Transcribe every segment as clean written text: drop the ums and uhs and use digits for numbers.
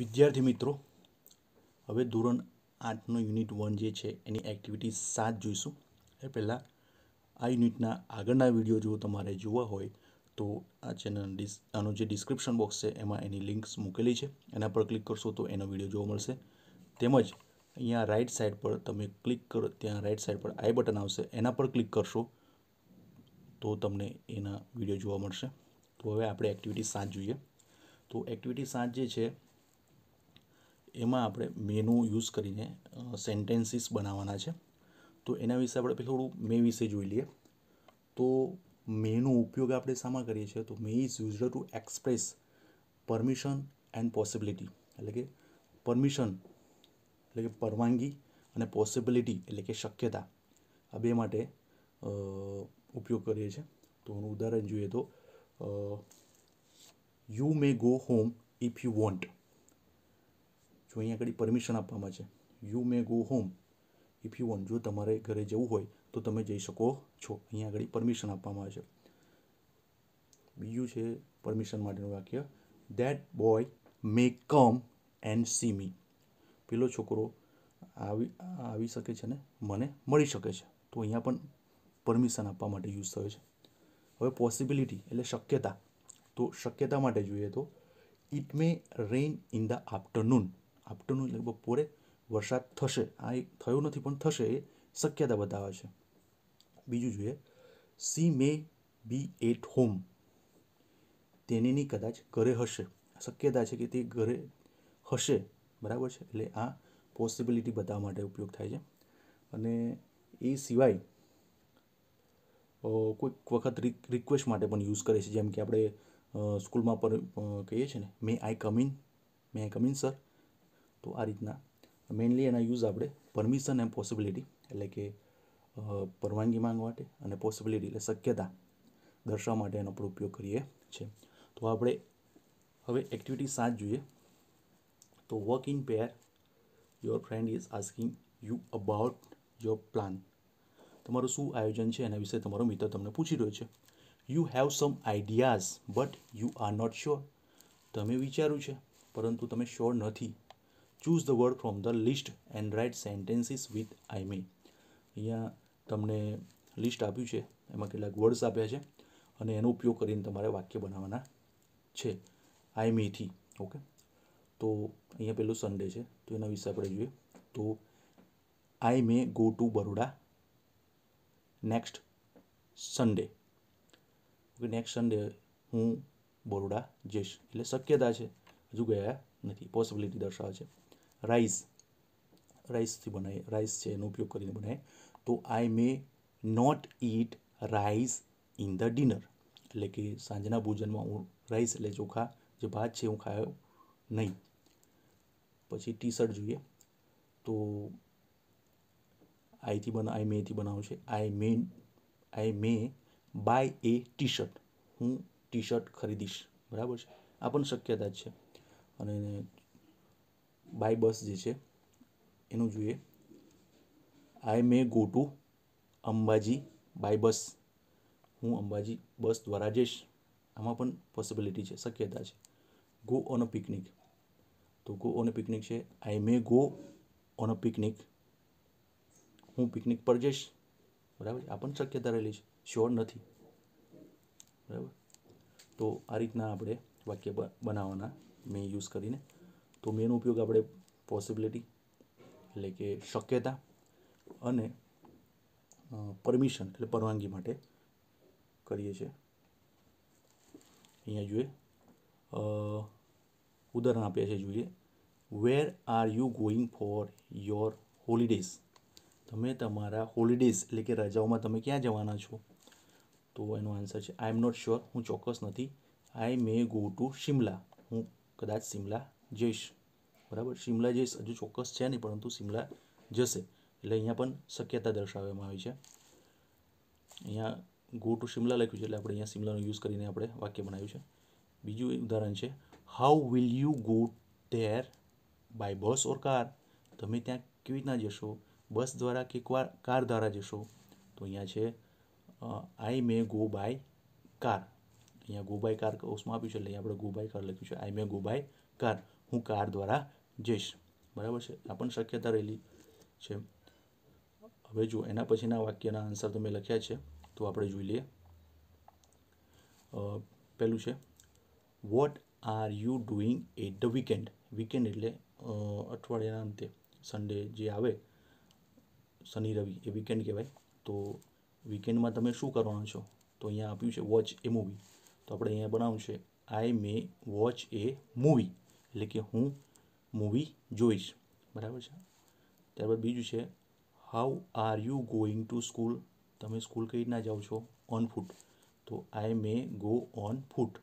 વિદ્યાર્થી મિત્રો હવે ધોરણ 8 નો યુનિટ 1 જે છે એની એક્ટિવિટી 7 જોઈશું એ પહેલા આ યુનિટના આગળના વિડિયો જો તમારે જોવા હોય તો આ ચેનલ આનો જે ડિસ્ક્રિપ્શન બોક્સ છે એમાં એની લિંક્સ મૂકેલી છે એના પર ક્લિક કરશો તો એનો વિડિયો જોવા મળશે તેમજ અહીંયા રાઈટ સાઈડ પર તમે ક્લિક કરો ત્યાં રાઈટ સાઈડ પર આઈ બટન આવશે એના પર ક્લિક કરશો તો તમને એના વિડિયો જોવા મળશે તો હવે આપણે એક્ટિવિટી 7 જોઈએ તો એક્ટિવિટી 7 જે છે એમાં આપણે મેનू યુઝ કરીને સેન્ટેન્સીસ બનાવવાના છે તો એના વિશે આપણે થોડું મે વિશે જોઈ લઈએ તો મેનો ઉપયોગ આપણે સામાં કરીએ છીએ તો may is used to express permission and possibility એટલે કે પરમિશન એટલે કે પરવાનગી અને પોસિબિલિટી એટલે કે શક્યતા આ બે માટે ઉપયોગ કરીએ છીએ તો એનું ઉદાહરણ જોઈએ તો you may go home if you want जो अहीं आगे परमिशन आपवामां छे you may go home if you want जो तमारे घरे जवुं होय तो तमे जई शको छो अहीं आगे परमिशन आपवामां आवशे बीजू छे परमिशन माटेनुं वाक्य that boy may come and see me पेलो छोकरो आवी शके छे ने मने मळी शके छे तो अहींया पण परमिशन आपवा माटे यूज थयो छे हवे पॉसिबिलिटी एटले शक्यता तो शक्यता माटे जोईए तो it may rain in the afternoon afternoon એટલે બપોરે વરસાદ થશે આ થયો નથી પણ થશે એ શક્યતા બતાવે છે બીજું જોઈએ she may be at home તેની કદાચ ઘરે હશે શક્યતા છે કે તે ઘરે હશે બરાબર છે એટલે આ પોસિબિલિટી બતાવવા માટે ઉપયોગ થાય છે અને એ સિવાય કોઈક વખત રિક્વેસ્ટ માટે પણ યુઝ કરે છે જેમ કે આપણે સ્કૂલમાં પર કહીએ છીએ ને મે આઈ કમ ઇન સર तो आ रीतना मेनली एना यूज आपणे परमिशन एंड पॉसिबिलिटी एटले के परवानगी मांगवा माटे अने पॉसिबिलिटी एटले शक्यता दर्शाववा माटे एनो पण उपयोग करीए छे तो आपणे हवे एक्टिविटी 7 जोईए तो work in pair your friend is asking you about your plan तमारुं शुं आयोजन छे एना विषे तमारो मित्र तमने पूछी रह्यो छे you have some ideas but you are not sure तमे विचार्युं छे परंतु तमे श्योर नथी choose the word from the list and write sentences with I may अँ तमने लिस्ट आप वर्ड्स आप उपयोग कर वाक्य बनावा है आई मे थी ओके तो अँ पेलो सन्डे है तो यहाँ विषय आप जुए तो I may go to Baroda next Sunday okay next Sunday हूँ बरोडा जईश एटले शक्यता है हजू गया नहीं पॉसिबिलिटी दर्शावे छे राइस राइस थी बनाए राइस है उपयोग कर बनाए तो I may not eat rice in the dinner एटले कि सांजना भोजन में हूँ राइस एटले चोखा जो भात है हूँ खायो नहीं पछी टी शर्ट जोईए तो आई मे थी बनावुं छे I may buy a T shirt हूँ टी शर्ट खरीदीश बराबर है आ पण शक्यता है अने बाय बस जे छे एनु जुए I may go to Ambaji by bus हूँ अंबाजी बस द्वारा जईश आमां पण पॉसिबिलिटी है शक्यता है गो ऑन अ पिकनिक तो गो ऑन अ पिकनिक है I may go on a picnic हूँ पिकनिक पर जईश बराबर आ पण शक्यता रहेली छे श्योर नथी बराबर तो आ रीतना आपणे वाक्य बनाववाना મે યુઝ કરીને તો મેનો ઉપયોગ આપણે પોસિબિલિટી એટલે કે શક્યતા અને પરમિશન એટલે પરવાનગી માટે કરીએ છીએ અહીંયા જોઈએ ઉદાહરણ આપ્યા છે જોઈએ where are you going for your holidays તમે તમારા હોલિડેઝ એટલે કે રજાઓમાં તમે ક્યાં જવાના છો તો એનો આન્સર છે આઈ એમ નોટ શ્યોર હું ચોક્કસ નથી I may go to Shimla હું कदाच शिमला जईश बराबर शिमला जईश हजू चौक्स है नहीं परंतु शिमला जैसे एटले अहींया पण शक्यता दर्शाववामां आवी छे अहींया गो टू शिमला लख्युं छे एटले आपणे अहींया शिमलानो यूज करीने आपणे वाक्य बनाव्युं छे बीजू उदाहरण है how will you go there by bus or car तमे त्यां केवी रीतना जशो बस द्वारा के कार द्वारा जशो तो अहींया छे I may go by car uh go by car उसमें आप गो बाय कार लख्यू है I may go by car हूँ कार द्वारा जईश। बराबर है, आ पण शक्यता रहेली छे। हवे जो एना पछीना वाक्यना आंसर तो मैं लख्या है तो आप जोई लीए। पहलू है what are you doing at the weekend. Weekend एटले अठवाडियाना अंते सन्डे जे आवे शनि रवि ए वीकेंड कहेवाय। तो वीकेंड में तमे शुं करवाना छो तो अहींया आप्युं छे वॉच ए मूवी। तो आपणे अहींया बनावुं छे I may watch A movie एटले के हूँ मूवी जोईश। बराबर है। त्यारबाद बीजू है how are you going to school. तमे स्कूल कई रीतना जाओ छो ऑन फूट। तो I may go on foot,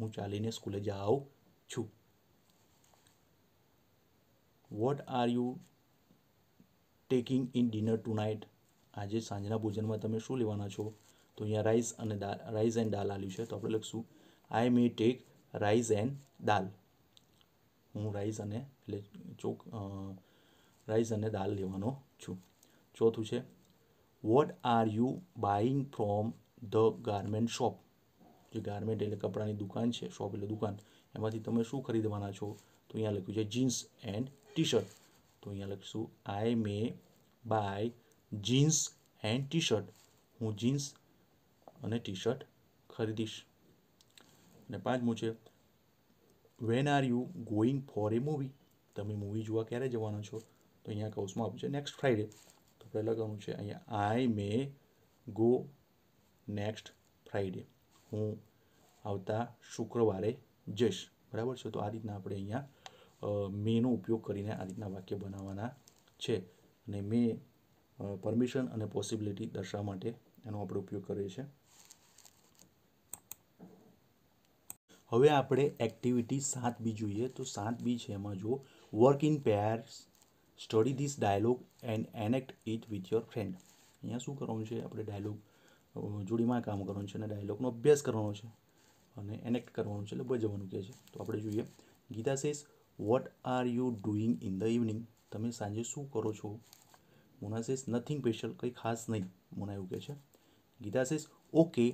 हूँ चालीने स्कूले जाऊँ छू। What are you taking in dinner tonight. आज सांजना भोजन में तमे शू लेवाना छो तो अहींया राइस अने दाल, राइस एंड दाल आल्यु छे तो आपणे लखीशुं I may take rice and dal. हूँ राइस अने एटले चोक राइस अने दाल लेवानो छू। चौथू है what are you buying from the garment shop. जो गारमेंट एटले कपड़ानी दुकान है, शॉप एटले दुकान, एमांथी तमे शू खरीदवाना छो तो अहींया लख्युं छे जीन्स एंड टी शर्ट। तो अहींया लखीशुं I may buy jeans and T shirt, हूँ जीन्स अने टी शर्ट खरीदीश। अने पांचमो छे when are you going for a movie. तमे मूवी जोवा क्यारे जवाना छो तो अहींया कौंसमां आप्युं छे नेक्स्ट फ्राइडे। तो आपणे लखावनुं छे अहींया आई मे गो नेक्स्ट फ्राइडे, हूँ आवता शुक्रवारे जईश। बराबर छे। तो आ रीतना आपणे अहींया मे नो उपयोग करीने आ रीतना वाक्य बनाववाना छे अने मे परमिशन अने पॉसिबिलिटी दर्शाववा माटे एनो आपणे उपयोग करीए छीए। हवे आपणे एक्टिविटी 7B जोईए। तो 7B छे एमां जो work in pairs, study this dialogue and enact it with your friend. अहींया शुं करवानुं छे आपणे डायलॉग जोडीमां काम करवानुं छे अने डायलॉगनो अभ्यास करवानो छे अने एनेक्ट करवानुं छे એટલે ભજવવાનું કહે છે। તો આપણે જોઈએ Geeta says what are you doing in the evening. તમે સાંજે શું કરો છો। મોના સેઝ નથિંગ સ્પેશિયલ, કંઈ ખાસ નહીં, મોના એવું કહે છે। Geeta says okay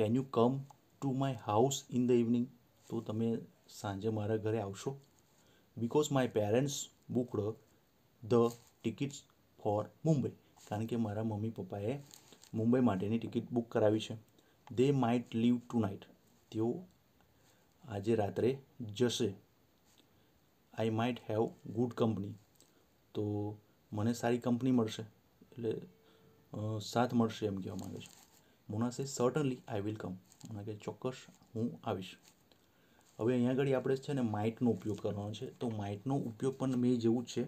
can you come to my house in the evening. तो तमे सांजे मारा घरे आवशो। Because my parents booked the tickets for Mumbai. कारण के मारा मम्मी पप्पाए मुंबई माटेनी टिकिट बुक करावी छे। They might leave tonight. तेओ आजे रात्रे जशे। I might have good company. तो मने सारी कंपनी मळशे एटले साथ मळशे एम कहेवा मांगे छे। Mona says certainly I will come. Mona के चौक्कस हूँ आवीश। हवे अहींया आगळ आपणे छे ने माइटनो उपयोग करवानो छे। तो माइटनो उपयोग पण मे जेवुं ज छे,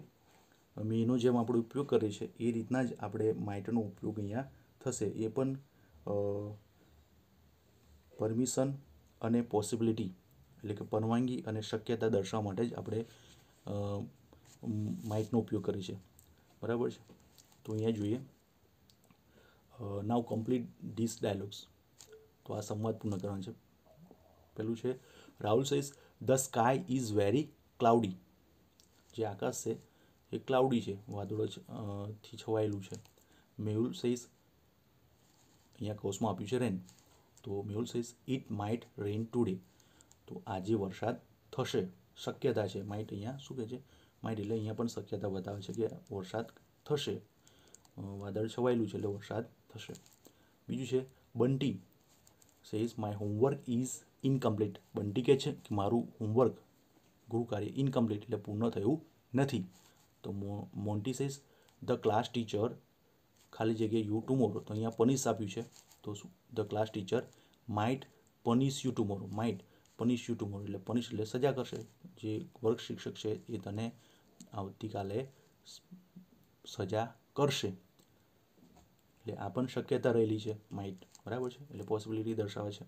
मेनो जेम आपणे उपयोग करीए छे ए रीतना ज आपणे माइटनो उपयोग अहींया थशे। ए पण परमिशन अने पॉसिबिलिटी एटले के परवानगी अने शक्यता दर्शाववा माटे ज आपणे माइटनो उपयोग करीए छे। बराबर छे। तो अहींया जोईए नाउ कम्प्लीट धीस डायलॉग्स। तो आ संवाद पूर्ण करवानो छे। पहलू है Rahul says the sky is very cloudy. जे आकाश है ये क्लाउडी है, वादळो थी छवायेलू है। मेहुल सेज अहींया कौंसमां आप्युं छे रेन। तो Mehul says it might rain today. तो आजे वरसाद थशे, शक्यता है। माइट अहींया शुं कहे छे, माइट एटले अहींया पण शक्यता बतावे छे के वरसाद थशे, वादळ छवायेलू है एटले वरसाद थशे। बीजू है Bunty says my homework is incomplete. Bunty कहे छे कि मारू होमवर्क गृह कार्य इनकम्प्लीट एटले पूर्ण थयुं नथी। तो Monty says the class teacher खाली जगह यू टुमोरो। तो अहींया पनिश आप्युं छे। तो शुं the class teacher might punish you tomorrow. Might punish you tomorrow एटले पनिश एटले सजा करशे। जे वर्ग शिक्षक छे ए तने आवती काले सजा करशे। એટલે આ પણ શક્યતા રહેલી છે માઇટ। બરાબર છે, એટલે પોસિબિલિટી દર્શાવે છે।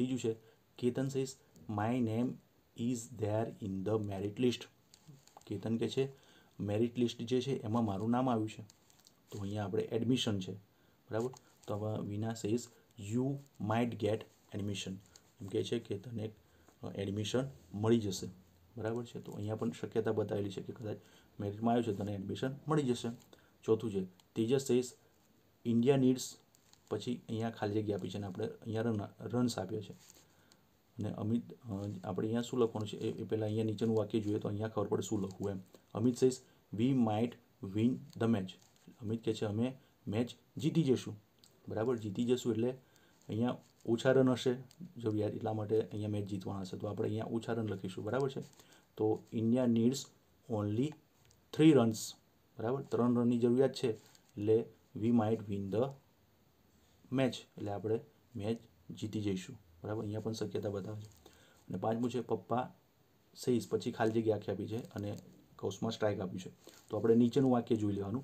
ત્રીજું છે Ketan says my name is there in the merit list. Ketan કહે છે મેરિટ લિસ્ટ જે છે એમાં મારું નામ આવ્યું છે। તો અહીંયા આપણે એડમિશન છે। બરાબર, તો હવે Veena says you might get admission. એમ કહે છે કે તને એડમિશન મળી જશે। બરાબર છે, તો અહીંયા પણ શક્યતા બતાવેલી છે કે કદાચ મેરિટમાં આવ્યું છે તને એડમિશન મળી જશે। ચોથું છે તેજસ સેઝ इंडिया नीड्स। पछी अहींया खाली जग्या आपी छे ने आपणे अहींया रन्स आप्या छे। अमित अपने अँ शू लख पे अँ नीचेन वाक्य जुए तो अँ खबर पड़े शू लखव एम। Amit says we might win the match. Amit कहे अमे मैच जीती जशूँ। बराबर जीती जशूँ एट्ले अँ ओछा रन हे जो यार एटला माटे अँ मैच जीतवाना हे तो आपणे अँ ओछा रन लखीशू। बराबर है तो इंडिया नीड्स ओनली 3 रन्स। बराबर 3 रन की जरूरियात है एटले we might win the match एटले आपणे मैच जीती जईशू। बराबर अँ पण शक्यता बतावे। पांचमू है पप्पा सहीज पछी खाली जगह आखी आपी है और कौश में स्ट्राइक आप तो अपने नीचेनु वाक्य जोई लेवानुं।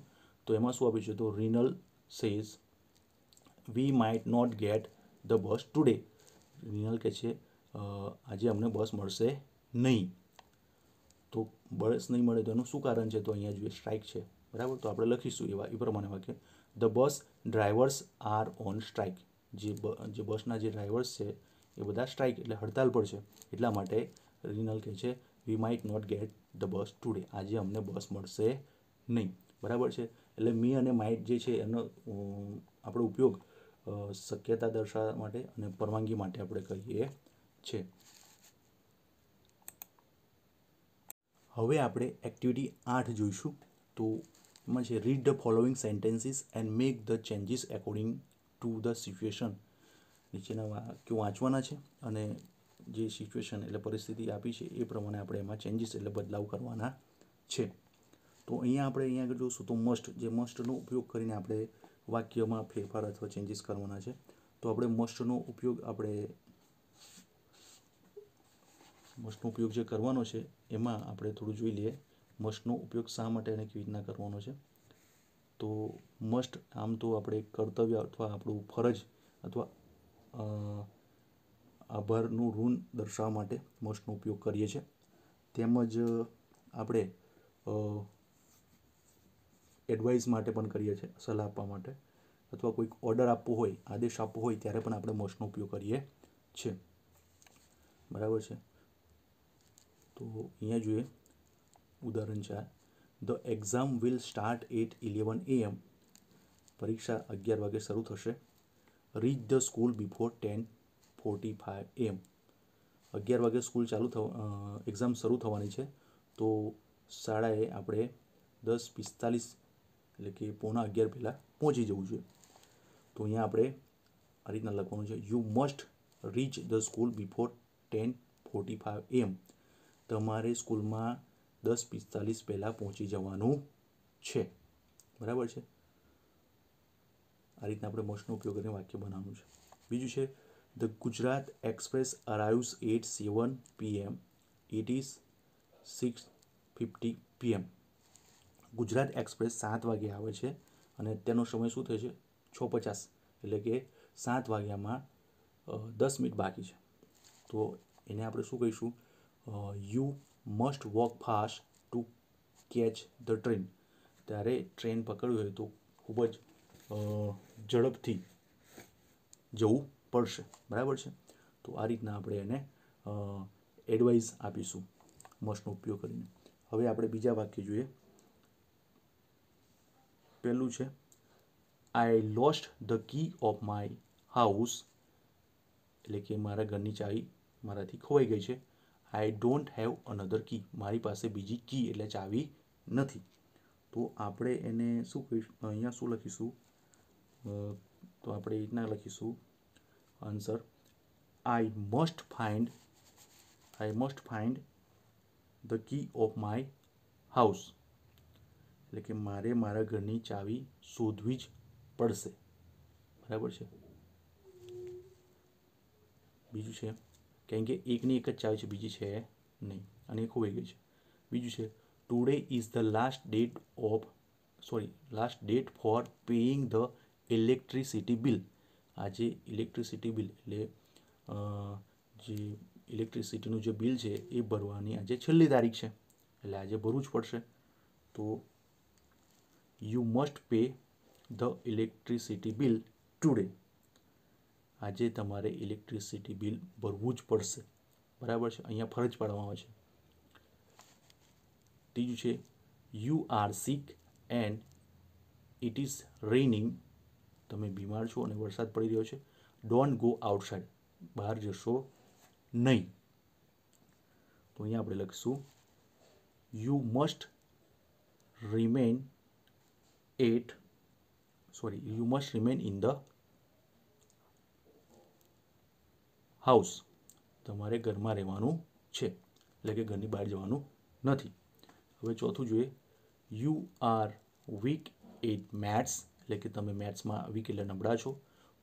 तो एमां शुं आप्युं छे तो Rinal says we might not get the bus today. Renal कहे छे आजे अमने बस मळशे नहीं। तो बस नहीं मळे तो एनुं शुं कारण है तो अहींया जुए स्ट्राइक है। बराबर तो आपणे लखीशुं एवा ए प्रमाणे वाक्य the bus drivers are on strike. जे बसना जे ड्राइवर्स है ये बधा स्ट्राइक एटले हड़ताल पर है। एटला माटे रीनल कहे छे we might not get the bus today. आजे अमने बस मळशे नहीं। बराबर है एटले मी अने माइट जे छे एनो आपणे उपयोग शक्यता दर्शावा माटे अने परवानगी माटे आपणे करीए छे। हवे आपणे एक्टिविटी 8 जोईशुं। तो एमां छे read the following sentences and make the changes according to the situation. नीचेना वाक्यो वांचवाना छे अने जे सिच्युएशन एटले परिस्थिति आपी छे ए प्रमाणे आपणे एमां चेन्जीस एटले बदलाव करवाना छे। तो अँ आगे जोशुं तो मस्ट जो मस्टनो उपयोग करीने आपणे वाक्य में फेरफार अथवा चेन्जीस करवाना है। तो आप मस्टनो उपयोग जो करवानो छे एमां आपणे थोड़ुं जोई लीए। मस्टनो उपयोग शा माटे अने केवी रीतना करवानो छे। तो मस्ट आम तो आपणे कर्तव्य अथवा आपणुं फरज अथवा आभारनुं ऋण दर्शाववा माटे मस्टनो उपयोग करीए छे। तेमज आपणे एडवाइस माटे पण करीए छे, सलाह आपवा माटे अथवा कोई ऑर्डर आपवो होय, आदेश आपवो होय त्यारे पण आपणे मस्टनो उपयोग करीए छे। बराबर छे तो अहींया जोईए उदाहरण 4 the exam will start at 11 AM। परीक्षा 11 वागे शरू थशे। Reach the school before 10:45 AM। 11 वागे स्कूल एक्जाम शरू थवानी छे तो शाळाए आपणे 10:45 एटले के पौना 11 पहला पहुँची जवुं जोईए। तो अहींया आपणे आ रीतना लखवानुं छे you must reach the school before 10:45 AM। तमारे स्कूल में 10:45 पहला पहुँची जवानुं छे। बराबर है आ रीतना आपणे मस्टनो उपयोग करीने वाक्य बनाववानुं छे। बीजुं छे the Gujarat Express arrives at 7 PM। It is 6:50 PM। Gujarat Express 7 वागे आवे छे अने तेनो समय शुं थशे 6:50 एटले के 7 वाग्यामां 10 मिनिट बाकी छे। तो एने आपणे शुं कहीशुं you must walk fast to catch the train. त्यारे ट्रेन पकड़वी होय तो खूब ज झड़पथी जवुं पड़शे। बराबर छे तो आ रीतना आपणे एने एडवाइस आपीशुं मस्टनो उपयोग करीने। हवे आपणे बीजा वाक्य जोईए। पहलू है आई लॉस्ट ध की ऑफ माय हाउस। एटले के मारा घरनी चावी माराथी खोवाई गई है। आई डोंट हैव अनधर की। मारी पासे बीजी की एटले चावी नहीं। तो आपणे एने शुं कहीशुं अहींया शुं लखीशुं तो आपणे रीतना लखीशुं answer I must find the key of my house. एटले के मारे मारा घरनी चावी शोधवी ज पड़शे। बराबर है बीजू है कारण के एक ने एक ज चावी है बीजी है नहीं अने खोवाई गई है। बीजू है today is the last date for paying the electricity bill. आज इलेक्ट्रिसिटी बिल एटले इलेक्ट्रिसिटीनु जो बिल है ये भरवानी आज छेल्ली तारीख है एटले आज भरवू ज पड़शे। तो यू मस्ट पे ध इलेक्ट्रिसिटी बिल टूडे। आजे तमारे इलेक्ट्रिसिटी बिल भरवू ज पड़शे। बराबर है अहींया फरज पाडवामां आवे छे। तीजू है you are sick and it is raining. तमे बीमार छो अने वरसाद पड़ी रह्यो छे। Don't go outside. बहार जशो नहीं। तो अहीं आपणे लखीशुं you must remain in the house. तमारे घर में रहेवानुं छे एटले के घरनी बहार जवानुं नथी। हवे चौथुं जोईए you are weak in maths एटले के तमे मैथ्स में वीक एटले नबळा छो।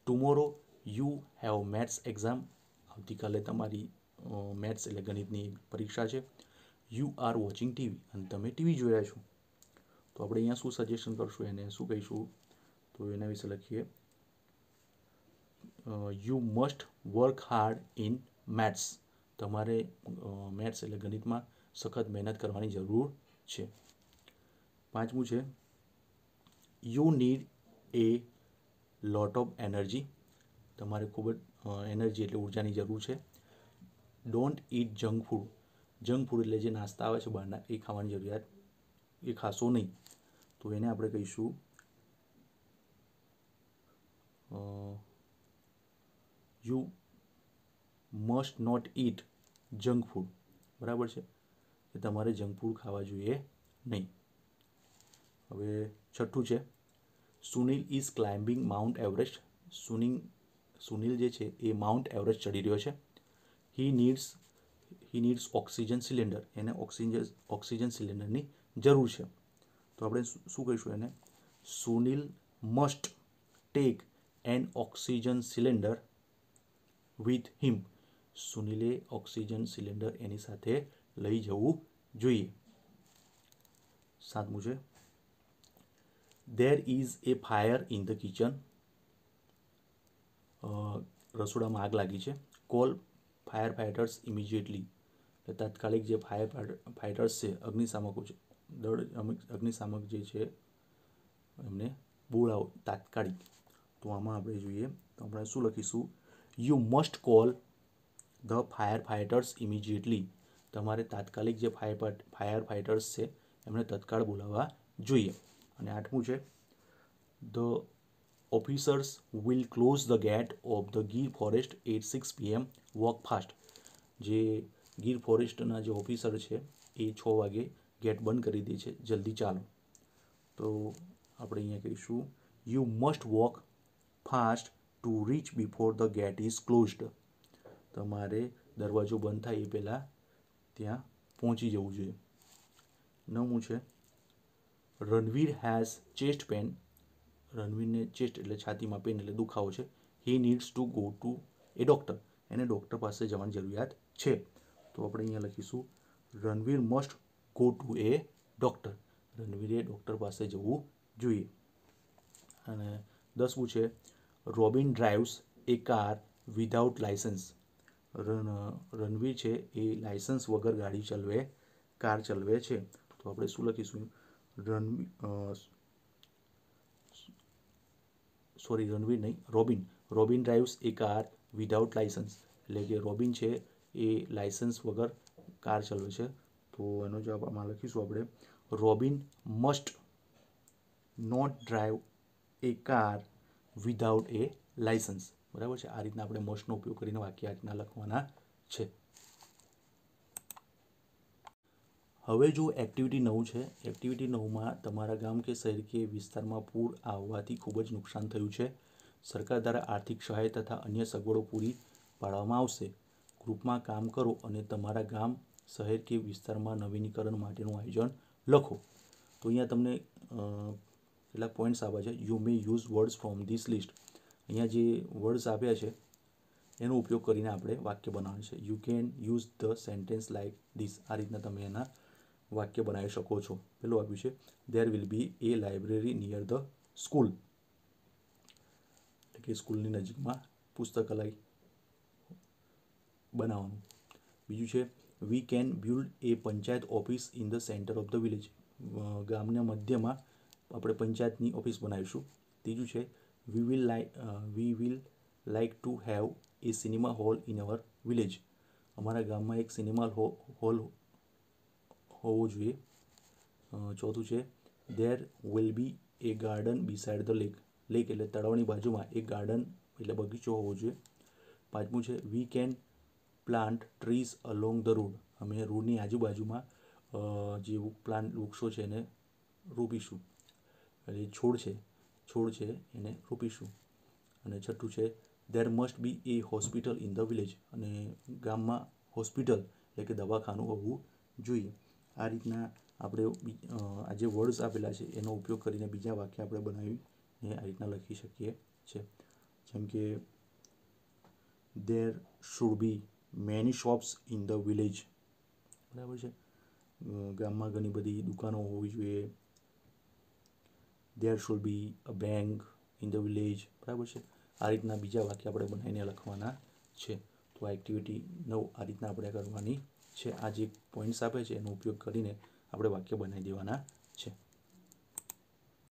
Tomorrow you have maths exam, आवतीकाले तमारी मैथ्स एटले गणितनी परीक्षा छे। यू आर वॉचिंग टीवी अने तमे टीवी जोई रह्या छो। तो आपणे अहींया शुं सजेशन करशुं, एने शुं कहीशुं? तो एना विशे लखीए you must work hard in maths. तमारे मैथ्स एटले गणित में सखत मेहनत करवानी जरूर छे। पांचमू छे you need a lot of energy. तमारे खूब एनर्जी एटले ऊर्जा की जरूर है। Don't eat junk food. Junk food एटले जे नास्ता आवे छे बहारना ए खावानी जरूरियात, ए खाशो नहीं। तो एने आपणे कहीशुं you must not eat junk food. बराबर है कि तमारे जंक फूड खावा जोईए नहीं। हवे छठ्ठुं है Sunil is climbing Mount Everest. Sunil जे छे ए माउंट एवरेस्ट चढ़ी रह्यो छे। He needs oxygen cylinder. एने ऑक्सीजन सिलिंडरनी जरूर है। तो आपणे शुं कहीशुं एने? Sunil must take an oxygen cylinder with him. सुनीले ऑक्सीजन सिलिंडर एनी साथे लई जवू जोईए। सातमू छे there is a fire in the kitchen. रसोड़ा में आग लगी है। Call firefighters immediately. तात्कालिक जो फायर फाइटर्स से अग्निशामको दल अग्निशामक जे छे एमने बोलावो तात्कालिक। तो आमां आपणे जोईए तो आपणे शुं लखीशुं? You must call the firefighters immediately. तमारे तात्कालिक जे फायर फाइटर्स है एमने तत्काल बोलावा जोईए। अने आठमू है the officers will close the gate of the Gir forest at 6 PM walk fast. जे गीर फॉरेस्टना जो ऑफिसर है ये 6 वागे गेट बंद कर दे छे, जल्दी चालो। तो आपणे अहींया कहीशुं you must walk fast to reach before the gate is closed. तमारे दरवाजो बंद थाय ए पहेला त्यां पहोंची जवुं जोईए। नवमू छे Ranveer has chest pain. Ranveer ने चेस्ट एटले छाती में पेन एटले दुखावो छे। He needs to go to a doctor. एने डॉक्टर पासे जवानी जरूरियात छे। तो आपणे अहींया लखीशुं Ranveer must go to a doctor. रणवीरे डॉक्टर पासे जवुं जोईए। अने 10मू छे Robin drives a car without licence. Ranveer है ये लाइसेंस वगर गाड़ी चलवे कार चलवे छे। तो आपणे शुं लखीशुं? रणवीर नहीं, Robin drives a car without licence. एटले के रॉबिन है ये लाइसेंस वगर कार चलवे छे। तो एनो जवाब आमां लखीशुं आपणे Robin must not drive a car without a licence. बराबर है। आ रीतना आपणे मस्ट नो उपयोग करीने वाक्य आ रीतना लखवाना छे। हवे जो एक्टिविटी 9 है, एक्टिविटी 9 में तमारा गाम के शहर के विस्तार में पूर आववाथी खूबज नुकसान थयुं छे। सरकार द्वारा आर्थिक सहाय तथा अन्य सगवड़ो पूरी पाड़वामां आवशे। ग्रुप में काम करो अने तमारा गाम शहर के विस्तार में नवीनीकरण माटेनुं आयोजन लखो। तो अहींया तमने एटला पॉइंट्स आप्या छे। You may use words from this list. अहींया जे वर्ड्स आप्या छे एनो उपयोग करीने आपणे वाक्य बनाववानुं छे। You can use the sentence like this. आ रीतना तमे एना वाक्य बनावी शको छो। पेलुं आप्युं छे there will be a library near the school. एटले के स्कूलनी नजीकमां पुस्तकालय बनाववानुं। बीजुं छे we can build a panchayat office in the centre of the village. गामना मध्यमां अपने पंचायतनी ऑफिस बनावीशुं। तीजुं छे we will like to have a cinema hall in our village. अमरा गाम में एक सिनेमा हॉल होवो जोईए। चौथुं छे there will be a garden beside the lake. Lake एटले तळावनी बाजुमां एक गार्डन एटले बगीचो होवो जोईए। पांचमुं छे we can plant trees along the road. हमें रोड की आजूबाजू में जो प्लांट वृक्षों है रोपीशू, छोड़ है एने रोपीशू। अने छठू है there must be a hospital in the village, अने गाम में हॉस्पिटल एटले के दवाखानु होवू जोईए। आ रीतना आपणे आ जे वर्ड्स आपेला है एनो उपयोग करीने बीजा वाक्य आपणे बनावीने आ रीतना लखी शकीए छे। जेम के there should be many shops in the village, बराबर है, गाम में घनी बड़ी दुकानों होवी जोईए। There should be a bank in the village, बराबर है। आ रीतना बीजा वाक्य आपणे बनावीने लखवाना छे। तो एक्टिविटी 9 आ रीतना आपणे करवानी छे। आ जे पॉइंट्स आपे छे एनो उपयोग करीने આપણે વાક્ય બનાવી દેવાના છે।